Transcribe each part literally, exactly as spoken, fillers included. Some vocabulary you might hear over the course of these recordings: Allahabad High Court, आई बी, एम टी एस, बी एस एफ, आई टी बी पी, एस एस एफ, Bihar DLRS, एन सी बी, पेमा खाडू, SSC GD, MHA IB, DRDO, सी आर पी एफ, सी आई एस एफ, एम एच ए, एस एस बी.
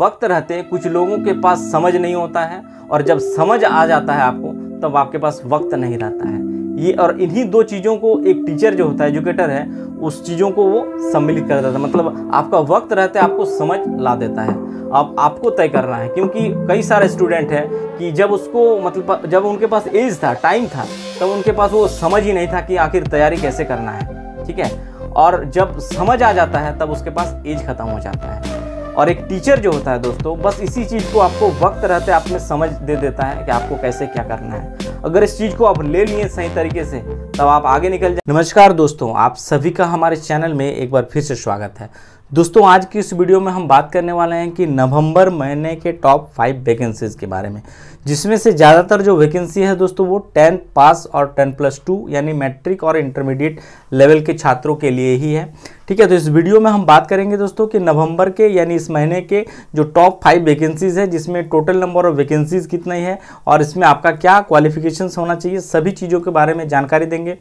वक्त रहते कुछ लोगों के पास समझ नहीं होता है, और जब समझ आ जाता है आपको तब आपके पास वक्त नहीं रहता है। ये और इन्हीं दो चीज़ों को एक टीचर जो होता है, एजुकेटर है, उस चीज़ों को वो सम्मिलित कर देता है। मतलब आपका वक्त रहते आपको समझ ला देता है। अब आपको तय करना है, क्योंकि कई सारे स्टूडेंट हैं कि जब उसको मतलब जब उनके पास एज था, टाइम था, तब उनके पास वो समझ ही नहीं था कि आखिर तैयारी कैसे करना है। ठीक है, और जब समझ आ जाता है तब उसके पास एज ख़त्म हो जाता है। और एक टीचर जो होता है दोस्तों, बस इसी चीज़ को आपको वक्त रहते आप में समझ दे देता है कि आपको कैसे क्या करना है। अगर इस चीज़ को आप ले लिए सही तरीके से तब आप आगे निकल जाए। नमस्कार दोस्तों, आप सभी का हमारे चैनल में एक बार फिर से स्वागत है। दोस्तों आज की इस वीडियो में हम बात करने वाले हैं कि नवंबर महीने के टॉप फाइव वैकेंसीज़ के बारे में, जिसमें से ज़्यादातर जो वैकेंसी है दोस्तों वो टेंथ पास और टेन प्लस टू यानी मैट्रिक और इंटरमीडिएट लेवल के छात्रों के लिए ही है। ठीक है, तो इस वीडियो में हम बात करेंगे दोस्तों कि नवंबर के यानी इस महीने के जो टॉप फाइव वैकेंसीज़ है, जिसमें टोटल नंबर ऑफ वैकेंसीज़ कितनी है और इसमें आपका क्या क्वालिफिकेशन होना चाहिए, सभी चीज़ों के बारे में जानकारी देंगे।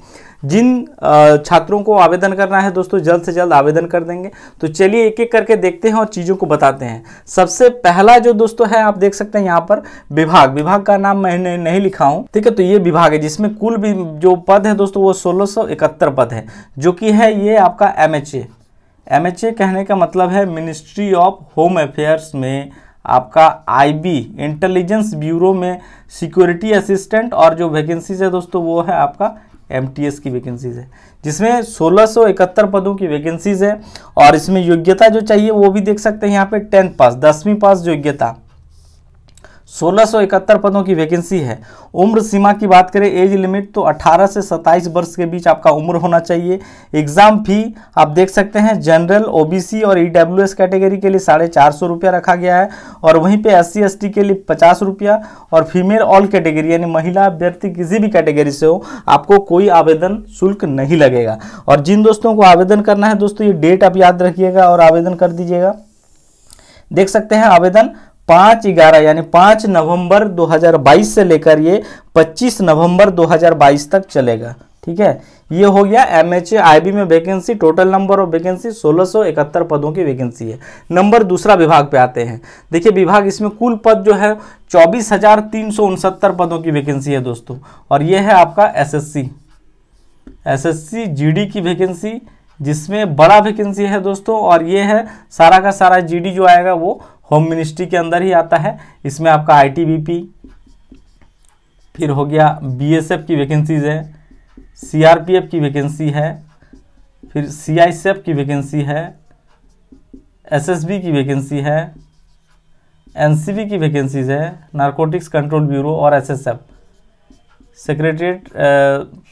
जिन छात्रों को आवेदन करना है दोस्तों जल्द से जल्द आवेदन कर देंगे। तो चलिए एक एक करके देखते हैं और चीज़ों को बताते हैं। सबसे पहला जो दोस्तों है, आप देख सकते हैं यहाँ पर विभाग विभाग का नाम मैंने नहीं लिखा हूँ। ठीक है, तो ये विभाग है जिसमें कुल भी जो पद है दोस्तों वो सोलह सौ इकहत्तर पद है, जो कि है ये आपका एम एच ए। एम एच ए कहने का मतलब है मिनिस्ट्री ऑफ होम अफेयर्स में, आपका आई बी इंटेलिजेंस ब्यूरो में सिक्योरिटी असिस्टेंट, और जो वैकेंसीज है दोस्तों वो है आपका एम टी एस की वैकेंसीज है, जिसमें सोलह सौ इकहत्तर पदों की वैकेंसीज है। और इसमें योग्यता जो चाहिए वो भी देख सकते हैं यहाँ पे, टेंथ पास दसवीं पास योग्यता सोलह सौ इकहत्तर पदों की वैकेंसी है। उम्र सीमा की बात करें, एज लिमिट तो अठारह से सत्ताईस वर्ष के बीच आपका उम्र होना चाहिए। एग्ज़ाम फी आप देख सकते हैं जनरल, ओ बी सी और ई डब्ल्यू एस कैटेगरी के लिए साढ़े चार सौ रुपया रखा गया है, और वहीं पे एस सी एस टी के लिए पचास रुपया, और फीमेल ऑल कैटेगरी यानी महिला अभ्यर्थी किसी भी कैटेगरी से हो आपको कोई आवेदन शुल्क नहीं लगेगा। और जिन दोस्तों को आवेदन करना है दोस्तों, ये डेट आप याद रखिएगा और आवेदन कर दीजिएगा। देख सकते हैं आवेदन पाँच ग्यारह यानी पाँच नवंबर दो हज़ार बाईस से लेकर ये पच्चीस नवंबर दो हज़ार बाईस तक चलेगा। ठीक है, ये हो गया एम एच ए आई बी में vacancy. Total number of vacancy सोलह सौ इकहत्तर पदों की वैकेंसी है। नंबर दूसरा विभाग पे आते हैं। देखिए विभाग, इसमें कुल पद जो है चौबीस हज़ार तीन सौ उनसत्तर पदों की वैकेंसी है दोस्तों, और ये है आपका S S C S S C G D की वैकेंसी, जिसमें बड़ा वैकेंसी है दोस्तों। और ये है सारा का सारा जी डी जो आएगा वो होम मिनिस्ट्री के अंदर ही आता है। इसमें आपका आई टी बी पी, फिर हो गया बी एस एफ की वैकेंसीज है, सी आर पी एफ की वैकेंसी है, फिर सी आई एस एफ की वैकेंसी है, एस एस बी की वैकेंसी है, एन सी बी की वैकेंसीज है, नारकोटिक्स कंट्रोल ब्यूरो, और एस एस एफ secretariat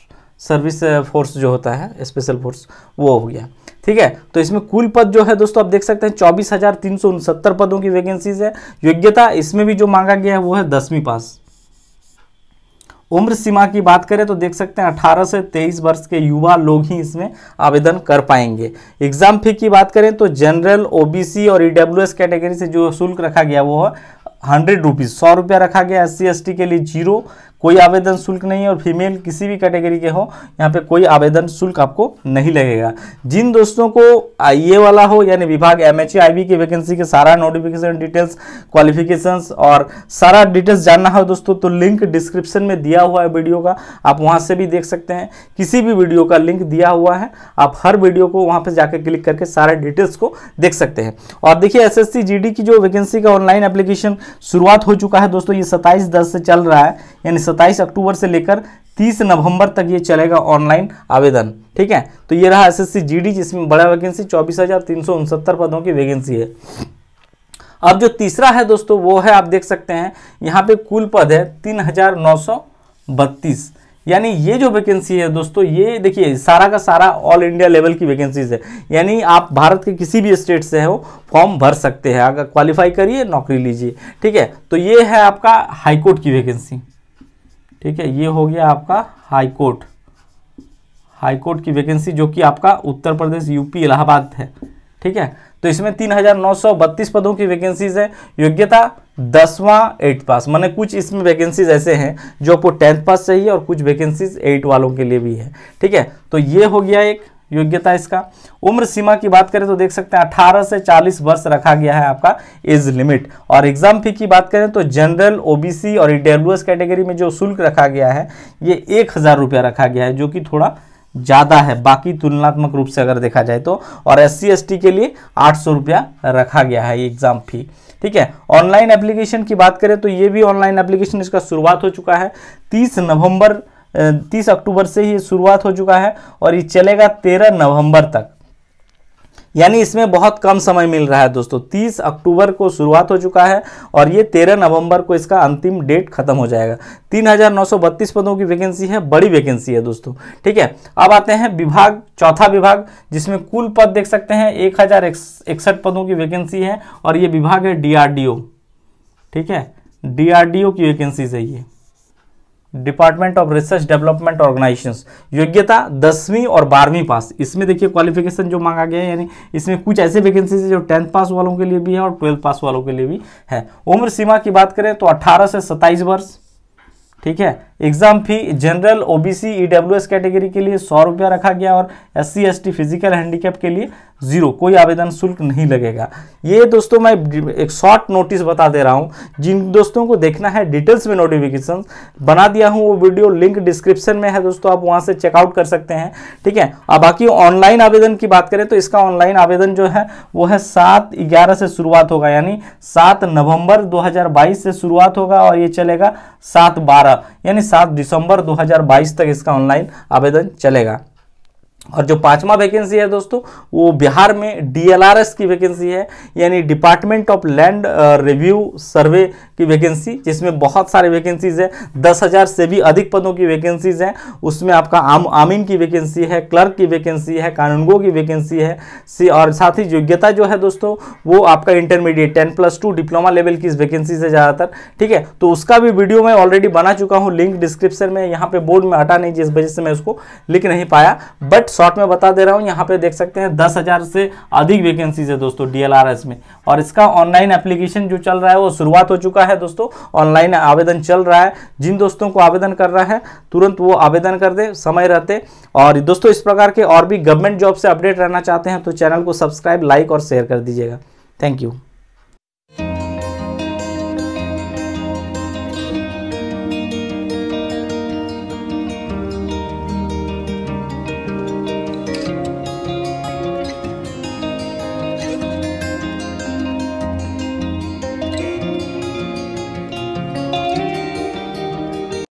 service force जो होता है स्पेशल फोर्स, वो हो गया। ठीक है, तो इसमें कुल पद जो है दोस्तों आप देख सकते हैं चौबीस हजार तीन सौ उनसत्तर पदों की वैकेंसीज है। योग्यता इसमें भी जो मांगा गया है वो है दसवीं पास। उम्र सीमा की बात करें तो देख सकते हैं अठारह से तेईस वर्ष के युवा लोग ही इसमें आवेदन कर पाएंगे। एग्जाम फी की बात करें तो जनरल, ओ बी सी और ई डब्ल्यू एस कैटेगरी से जो शुल्क रखा गया वो है हंड्रेड रुपीज़ सौ रुपया रखा गया। एस सी एस टी के लिए जीरो, कोई आवेदन शुल्क नहीं है, और फीमेल किसी भी कैटेगरी के हो यहाँ पे कोई आवेदन शुल्क आपको नहीं लगेगा। जिन दोस्तों को ये वाला हो यानी विभाग एम एच ए आई बी की वैकेंसी के सारा नोटिफिकेशन डिटेल्स, क्वालिफिकेशंस और सारा डिटेल्स जानना हो दोस्तों, तो लिंक डिस्क्रिप्शन में दिया हुआ है वीडियो का, आप वहाँ से भी देख सकते हैं। किसी भी वीडियो का लिंक दिया हुआ है, आप हर वीडियो को वहाँ पर जाकर क्लिक करके सारे डिटेल्स को देख सकते हैं। और देखिए S S C G D की जो वैकेंसी का ऑनलाइन एप्लीकेशन शुरुआत हो चुका है दोस्तों, ये सत्ताईस दस से चल रहा है, यानी सत्ताईस अक्टूबर से लेकर तीस नवंबर तक ये चलेगा ऑनलाइन आवेदन। ठीक है, तो ये रहा S S C G D, जिसमें बड़ा वैकेंसी चौबीस हजार तीन सौ उनसत्तर पदों की वैकेंसी है। अब जो तीसरा है दोस्तों वो है, आप देख सकते हैं यहाँ पे कुल पद है तीन हजार नौ सौ बत्तीस, यानी ये जो वैकेंसी है दोस्तों, ये देखिए सारा का सारा ऑल इंडिया लेवल की वैकेंसीज है, यानी आप भारत के किसी भी स्टेट से हो फॉर्म भर सकते हैं, अगर क्वालिफाई करिए नौकरी लीजिए। ठीक है, तो ये है आपका हाई कोर्ट की वैकेंसी। ठीक है, ये हो गया आपका हाई कोर्ट हाई कोर्ट की वैकेंसी, जो कि आपका उत्तर प्रदेश, यू पी, इलाहाबाद है। ठीक है, तो इसमें तीन हजार नौ सौ बत्तीस पदों की वैकेंसीज है। योग्यता दसवां एट पास, माने कुछ इसमें वैकेंसीज ऐसे हैं जो आपको टेंथ पास चाहिए, और कुछ वैकेंसीज एट वालों के लिए भी है। ठीक है, तो ये हो गया एक योग्यता इसका। उम्र सीमा की बात करें तो देख सकते हैं अठारह से चालीस वर्ष रखा गया है आपका एज लिमिट। और एग्जाम फी की बात करें तो जनरल, ओबीसी और ईडब्ल्यूएस कैटेगरी में जो शुल्क रखा गया है ये एक हज़ार रुपया रखा गया है, जो कि थोड़ा ज़्यादा है बाकी तुलनात्मक रूप से अगर देखा जाए तो। और एस सी एस टी के लिए आठ सौ रुपया रखा गया है एग्ज़ाम फी, ठीक है। ऑनलाइन एप्लीकेशन की बात करें तो ये भी ऑनलाइन एप्लीकेशन इसका शुरुआत हो चुका है, तीस नवंबर तीस अक्टूबर से ही शुरुआत हो चुका है और ये चलेगा तेरह नवंबर तक, यानी इसमें बहुत कम समय मिल रहा है दोस्तों। तीस अक्टूबर को शुरुआत हो चुका है और ये तेरह नवंबर को इसका अंतिम डेट खत्म हो जाएगा। तीन हज़ार नौ सौ बत्तीस पदों की वैकेंसी है, बड़ी वैकेंसी है दोस्तों, ठीक है। अब आते हैं विभाग, चौथा विभाग, जिसमें कुल पद देख सकते हैं एक हज़ार इकसठ पदों की वैकेंसी है और ये विभाग है डी आर डी ओ, ठीक है। डी आर डी ओ की वैकेंसी है ये, department of research development organisations. योग्यता दसवीं और बारहवीं पास, इसमें देखिए क्वालिफिकेशन जो मांगा गया है, यानी इसमें कुछ ऐसे वैकेंसीज है जो टेंथ पास वालों के लिए भी है और ट्वेल्थ पास वालों के लिए भी है। उम्र सीमा की बात करें तो अठारह से सत्ताईस वर्ष, ठीक है। Exam fee general, OBC, EWS category के लिए सौ रुपया रखा गया और एससी, एसटी, फिजिकल हैंडीकैप के लिए जीरो, कोई आवेदन शुल्क नहीं लगेगा। ये दोस्तों मैं एक शॉर्ट नोटिस बता दे रहा हूँ, जिन दोस्तों को देखना है डिटेल्स में नोटिफिकेशन बना दिया हूँ, वो वीडियो लिंक डिस्क्रिप्शन में है दोस्तों, आप वहाँ से चेकआउट कर सकते हैं, ठीक है। और बाकी ऑनलाइन आवेदन की बात करें तो इसका ऑनलाइन आवेदन जो है वो है सात ग्यारह से शुरुआत होगा, यानी सात नवम्बर दो हज़ार बाईस से शुरुआत होगा और ये चलेगा सात बारह यानी सात दिसंबर दो हज़ार बाईस तक इसका ऑनलाइन आवेदन चलेगा। और जो पांचवा वैकेंसी है दोस्तों वो बिहार में डीएलआरएस की वैकेंसी है, यानी department of land review survey की वैकेंसी, जिसमें बहुत सारे वैकेंसीज है, दस हज़ार से भी अधिक पदों की वैकेंसीज हैं। उसमें आपका आम आमीन की वैकेंसी है, क्लर्क की वैकेंसी है, कानूनगो की वैकेंसी है सी, और साथ ही योग्यता जो है दोस्तों वो आपका intermediate ten plus two diploma level की वैकेंसी से ज़्यादातर, ठीक है। तो उसका भी वीडियो मैं ऑलरेडी बना चुका हूँ, लिंक डिस्क्रिप्शन में, यहाँ पर बोर्ड में हटा नहीं जिस वजह से मैं उसको लिख नहीं पाया, बट शॉर्ट में बता दे रहा हूं। यहां पे देख सकते हैं दस हजार से अधिक वैकेंसीज है दोस्तों डीएलआरएस में, और इसका ऑनलाइन एप्लीकेशन जो चल रहा है वो शुरुआत हो चुका है दोस्तों, ऑनलाइन आवेदन चल रहा है। जिन दोस्तों को आवेदन कर रहा है तुरंत वो आवेदन कर दे समय रहते। और दोस्तों इस प्रकार के और भी गवर्नमेंट जॉब से अपडेट रहना चाहते हैं तो चैनल को सब्सक्राइब, लाइक और शेयर कर दीजिएगा। Thank you.